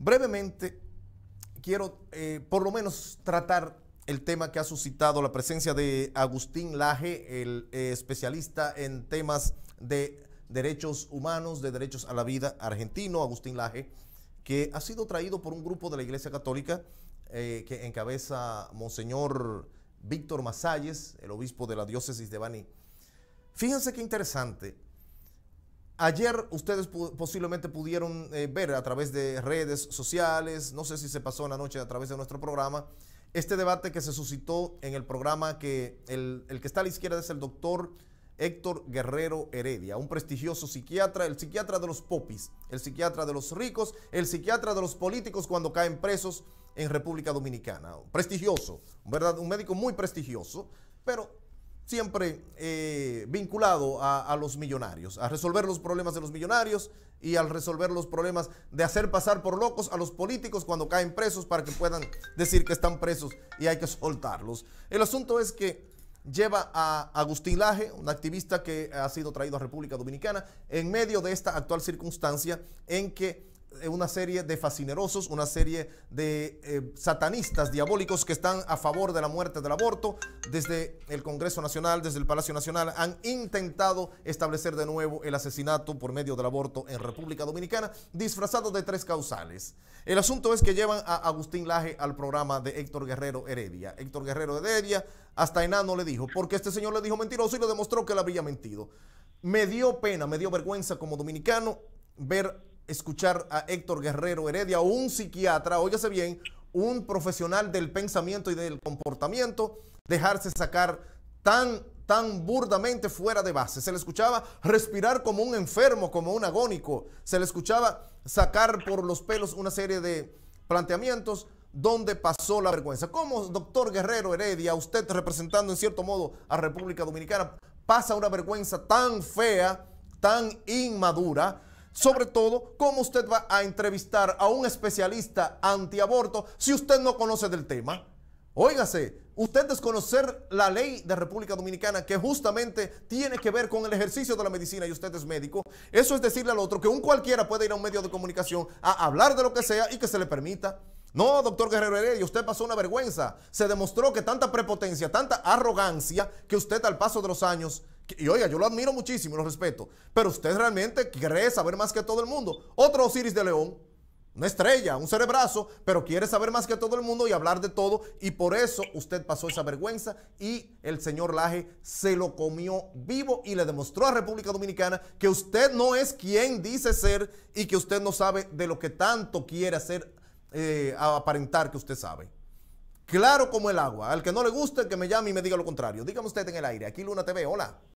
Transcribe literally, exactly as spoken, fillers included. Brevemente, quiero eh, por lo menos tratar el tema que ha suscitado la presencia de Agustín Laje, el eh, especialista en temas de derechos humanos, de derechos a la vida argentino, Agustín Laje, que ha sido traído por un grupo de la Iglesia Católica eh, que encabeza Monseñor Víctor Masalles, el obispo de la diócesis de Baní. Fíjense qué interesante. Ayer ustedes pu- posiblemente pudieron eh, ver a través de redes sociales, no sé si se pasó en la noche a través de nuestro programa, este debate que se suscitó en el programa que el, el que está a la izquierda es el doctor Héctor Guerrero Heredia, un prestigioso psiquiatra, el psiquiatra de los popis, el psiquiatra de los ricos, el psiquiatra de los políticos cuando caen presos en República Dominicana. Prestigioso, ¿verdad? Un médico muy prestigioso, pero siempre eh, vinculado a, a los millonarios, a resolver los problemas de los millonarios y al resolver los problemas de hacer pasar por locos a los políticos cuando caen presos para que puedan decir que están presos y hay que soltarlos. El asunto es que lleva a Agustín Laje, un activista que ha sido traído a República Dominicana, en medio de esta actual circunstancia en que una serie de fascinerosos, una serie de eh, satanistas diabólicos que están a favor de la muerte del aborto desde el Congreso Nacional, desde el Palacio Nacional, han intentado establecer de nuevo el asesinato por medio del aborto en República Dominicana, disfrazado de tres causales. El asunto es que llevan a Agustín Laje al programa de Héctor Guerrero Heredia. Héctor Guerrero Heredia hasta enano le dijo, porque este señor le dijo mentiroso y le demostró que le había mentido. Me dio pena, me dio vergüenza como dominicano ver escuchar a Héctor Guerrero Heredia, un psiquiatra, óyase bien, un profesional del pensamiento y del comportamiento, dejarse sacar tan, tan burdamente fuera de base. Se le escuchaba respirar como un enfermo, como un agónico. Se le escuchaba sacar por los pelos una serie de planteamientos donde pasó la vergüenza. ¿Cómo, doctor Guerrero Heredia, usted representando en cierto modo a República Dominicana, pasa una vergüenza tan fea, tan inmadura? Sobre todo, ¿cómo usted va a entrevistar a un especialista antiaborto si usted no conoce del tema? Óigase, usted desconocer la ley de República Dominicana que justamente tiene que ver con el ejercicio de la medicina y usted es médico, eso es decirle al otro que un cualquiera puede ir a un medio de comunicación a hablar de lo que sea y que se le permita. No, doctor Guerrero Heredia, usted pasó una vergüenza. Se demostró que tanta prepotencia, tanta arrogancia que usted al paso de los años... Y oiga, yo lo admiro muchísimo, lo respeto, pero usted realmente cree saber más que todo el mundo. Otro Osiris de León, una estrella, un cerebrazo, pero quiere saber más que todo el mundo y hablar de todo, y por eso usted pasó esa vergüenza y el señor Laje se lo comió vivo y le demostró a República Dominicana que usted no es quien dice ser y que usted no sabe de lo que tanto quiere hacer eh, aparentar que usted sabe. Claro como el agua, al que no le guste, que me llame y me diga lo contrario. Dígame usted en el aire, aquí Luna T V, hola.